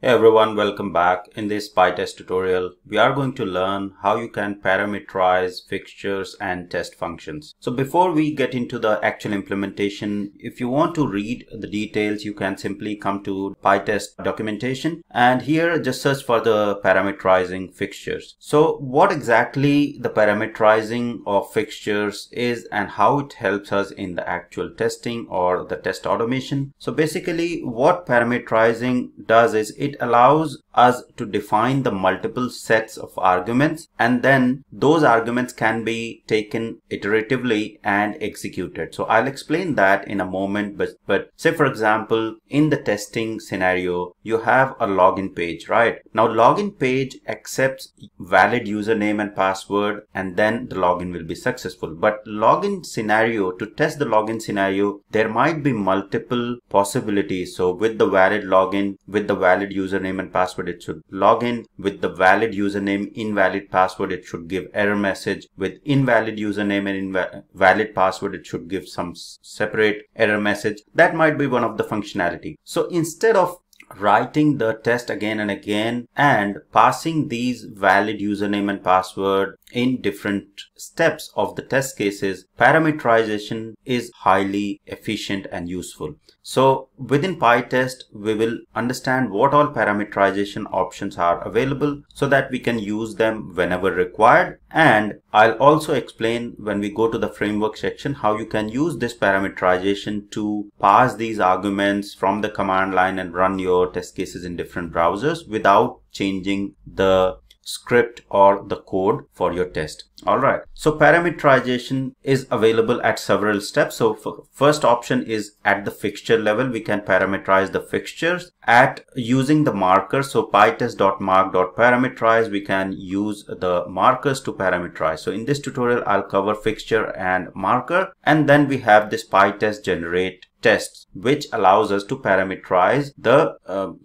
Hey everyone, welcome back. In this PyTest tutorial, we are going to learn how you can parameterize fixtures and test functions. So before we get into the actual implementation, if you want to read the details, you can simply come to PyTest documentation and here just search for the parameterizing fixtures. So what exactly the parameterizing of fixtures is and how it helps us in the actual testing or the test automation. So basically what parameterizing does is it allows us to define the multiple sets of arguments, and then those arguments can be taken iteratively and executed. So I'll explain that in a moment, but say for example, in the testing scenario, you have a login page, right? Now login page accepts valid username and password, and then the login will be successful. But login scenario, to test the login scenario, there might be multiple possibilities. So with the valid login, with the valid username and password, it should log in. With the valid username, invalid password, it should give error message. With invalid username and invalid password, it should give some separate error message. That might be one of the functionality. So instead of writing the test again and again and passing these valid username and password in different steps of the test cases, parameterization is highly efficient and useful. So within PyTest, we will understand what all parameterization options are available so that we can use them whenever required. And I'll also explain when we go to the framework section how you can use this parameterization to pass these arguments from the command line and run your test cases in different browsers without changing the script or the code for your test. All right, so parameterization is available at several steps. So first option is at the fixture level. We can parameterize the fixtures at using the markers. So pytest.mark.parametrize, we can use the markers to parameterize. So in this tutorial, I'll cover fixture and marker. And then we have this pytest generate tests, which allows us to parameterize the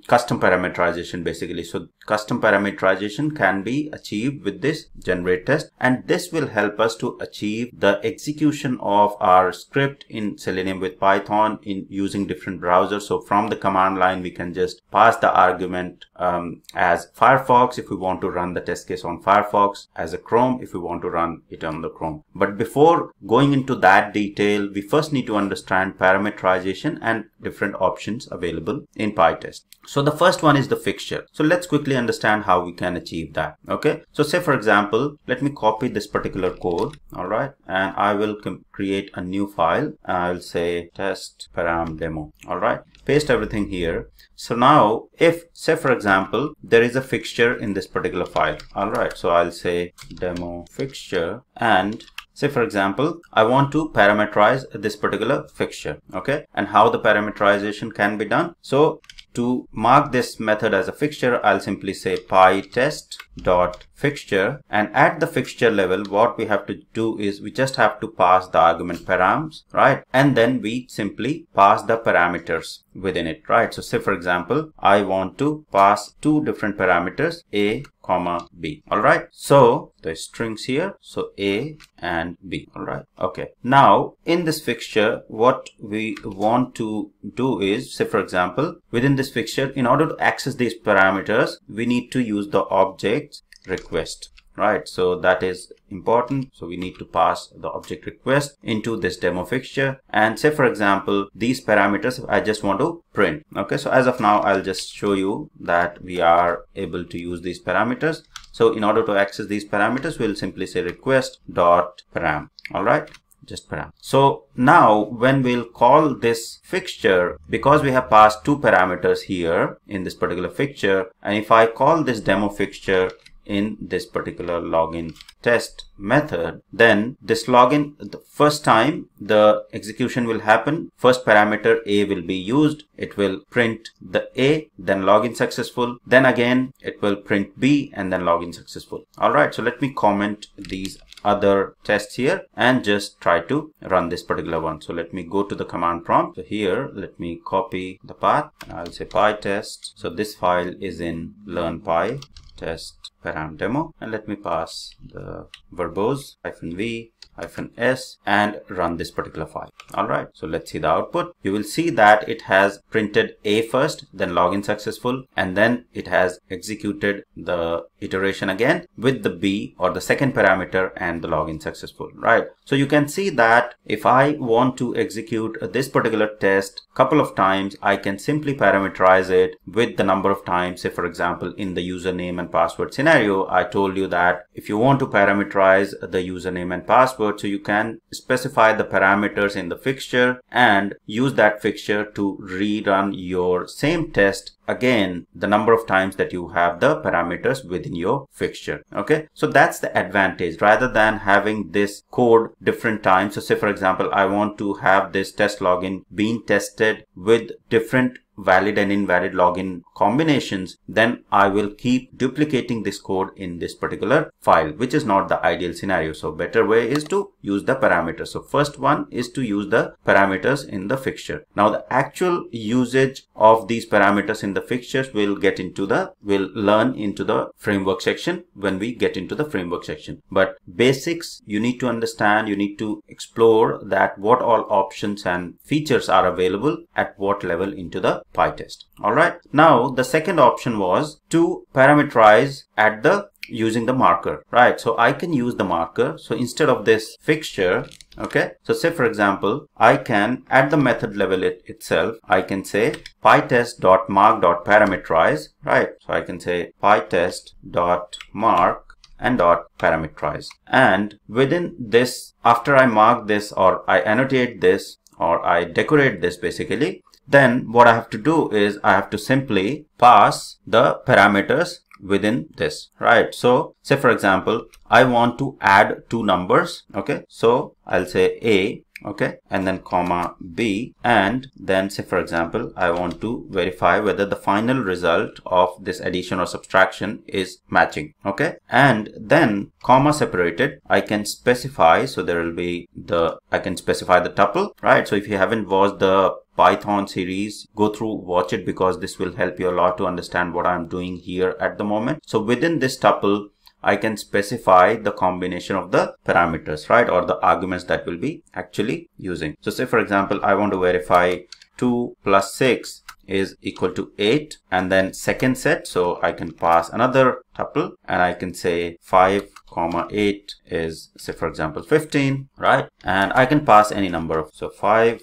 custom parameterization basically. So custom parameterization can be achieved with this generate test, and this will help us to achieve the execution of our script in Selenium with Python in using different browsers. So from the command line, we can just pass the argument as Firefox if we want to run the test case on Firefox, as a Chrome if we want to run it on the Chrome. But before going into that detail, we first need to understand parameterization and different options available in PyTest. So the first one is the fixture. So let's quickly understand how we can achieve that. Okay, so say for example, let me copy this particular code, all right, and I will create a new file. I'll say test param demo, all right, paste everything here. So now if say for example, there is a fixture in this particular file, all right, so I'll say demo fixture, and say for example, I want to parameterize this particular fixture, okay, and how the parameterization can be done. So to mark this method as a fixture, I'll simply say pytest.fixture, and at the fixture level, what we have to do is we just have to pass the argument params, right, and then we simply pass the parameters within it, right. So say for example, I want to pass two different parameters, a comma b, all right, so the strings here, so a and b, all right. Okay, now in this fixture, what we want to do is, say for example, within this fixture, in order to access these parameters, we need to use the object request, right, so that is important. So we need to pass the object request into this demo fixture, and say for example, these parameters I just want to print. Okay, so as of now, I'll just show you that we are able to use these parameters. So in order to access these parameters, we'll simply say request dot param, all right, just param. So now when we'll call this fixture, because we have passed two parameters here in this particular fixture, and if I call this demo fixture in this particular login test method, then this login, the first time the execution will happen, first parameter a will be used, it will print the a, then login successful, then again it will print b, and then login successful. All right, so let me comment these other tests here and just try to run this particular one. So let me go to the command prompt. So here, let me copy the path and I'll say pytest. So this file is in learn pytest param demo, and let me pass the verbose -v-s and run this particular file. All right, so let's see the output. You will see that it has printed A first, then login successful, and then it has executed the iteration again with the B or the second parameter and the login successful, right? So you can see that if I want to execute this particular test a couple of times, I can simply parameterize it with the number of times. Say for example, in the username and password scenario, I told you that if you want to parameterize the username and password, so you can specify the parameters in the fixture and use that fixture to rerun your same test again the number of times that you have the parameters within your fixture. Okay, so that's the advantage rather than having this code different times. So say for example, I want to have this test login being tested with different valid and invalid login combinations, then I will keep duplicating this code in this particular file, which is not the ideal scenario. So better way is to use the parameters. So first one is to use the parameters in the fixture. Now the actual usage of these parameters in the fixtures we'll learn into the framework section when we get into the framework section. But basics you need to understand, you need to explore that what all options and features are available at what level into the pytest. All right, now the second option was to parameterize at the using the marker, right? So I can use the marker. So instead of this fixture, okay, so say for example, I can at the method level itself, I can say pytest.mark.parametrize, right? So I can say pytest.mark and dot parametrize, and within this, after I mark this or I annotate this or I decorate this basically, then what I have to do is I have to simply pass the parameters within this, right? So say for example, I want to add two numbers. Okay, so I'll say A, okay, and then comma B, and then say for example, I want to verify whether the final result of this addition or subtraction is matching. Okay, and then comma separated, I can specify, so there will be the, I can specify the tuple, right? So if you haven't watched the Python series, go through, watch it, because this will help you a lot to understand what I'm doing here at the moment. So within this tuple, I can specify the combination of the parameters, right, or the arguments that will be actually using. So say for example, I want to verify 2 plus 6 is equal to 8, and then second set, so I can pass another tuple and I can say 5, 8 is, say for example, 15, right? And I can pass any number of, so 5,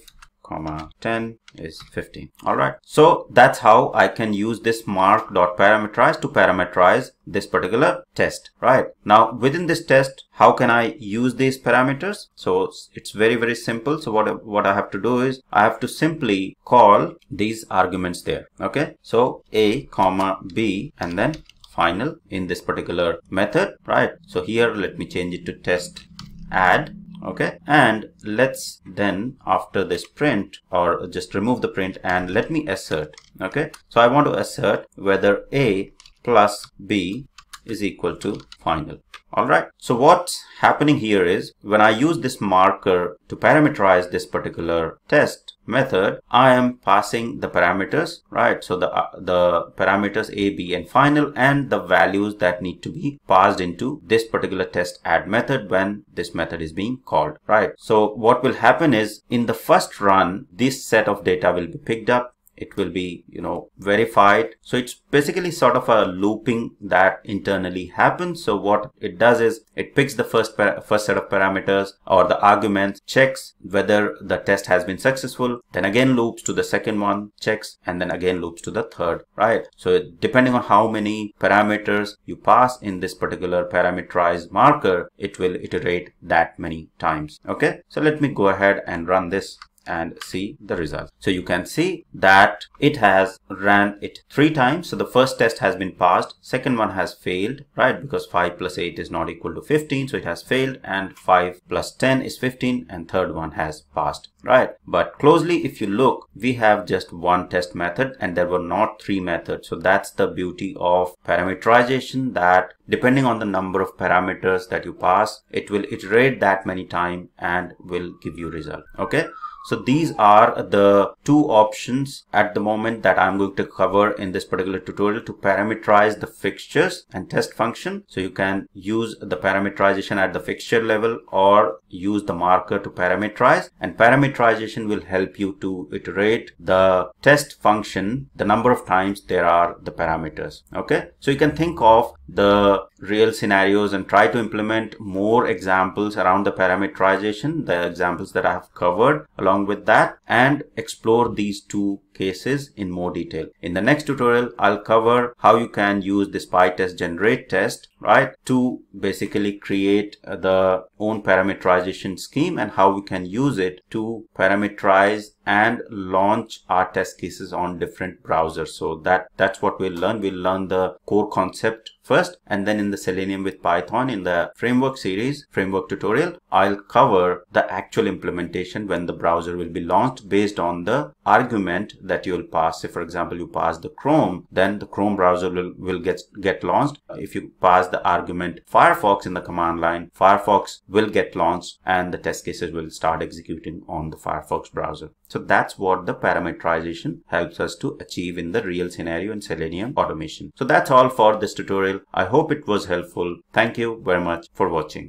10 is 15. All right, so that's how I can use this mark.parametrize to parameterize this particular test. Right, now within this test, how can I use these parameters? So it's very, very simple. So what I have to do is I have to simply call these arguments there. Okay, so A comma B and then final in this particular method, right? So here let me change it to test add. Okay, and let's then after this print, or just remove the print, and let me assert. Okay, so I want to assert whether A plus B is equal to final. All right, so what's happening here is when I use this marker to parameterize this particular test method, I am passing the parameters, right? So the parameters A, B and final, and the values that need to be passed into this particular test add method when this method is being called, right? So what will happen is in the first run, this set of data will be picked up. It will be, you know, verified. So it's basically sort of a looping that internally happens. So what it does is it picks the first set of parameters or the arguments, checks whether the test has been successful, then again loops to the second one, checks, and then again loops to the third, right? So depending on how many parameters you pass in this particular parameterized marker, it will iterate that many times. Okay, so let me go ahead and run this and see the result. So you can see that it has ran it 3 times. So the first test has been passed, second one has failed, right? Because 5 plus 8 is not equal to 15, so it has failed, and 5 plus 10 is 15, and third one has passed, right? But closely if you look, we have just one test method and there were not 3 methods. So that's the beauty of parameterization, that depending on the number of parameters that you pass, it will iterate that many times and will give you result. Okay, So these are the two options at the moment that I'm going to cover in this particular tutorial to parameterize the fixtures and test function. So you can use the parameterization at the fixture level or use the marker to parameterize, and parameterization will help you to iterate the test function the number of times there are the parameters. Okay, so you can think of the real scenarios and try to implement more examples around the parameterization, the examples that I have covered along with that, and explore these two cases in more detail. In the next tutorial, I'll cover how you can use this pytest generate test, right, to basically create the own parameterization scheme and how we can use it to parameterize and launch our test cases on different browsers. So that's what we'll learn. We'll learn the core concept first, and then in the Selenium with Python, in the framework series, framework tutorial, I'll cover the actual implementation when the browser will be launched based on the argument that you'll pass. If, for example, you pass the Chrome, then the Chrome browser will get launched. If you pass the argument Firefox in the command line, Firefox will get launched and the test cases will start executing on the Firefox browser. So that's what the parameterization helps us to achieve in the real scenario in Selenium automation. So that's all for this tutorial. I hope it was helpful. Thank you very much for watching.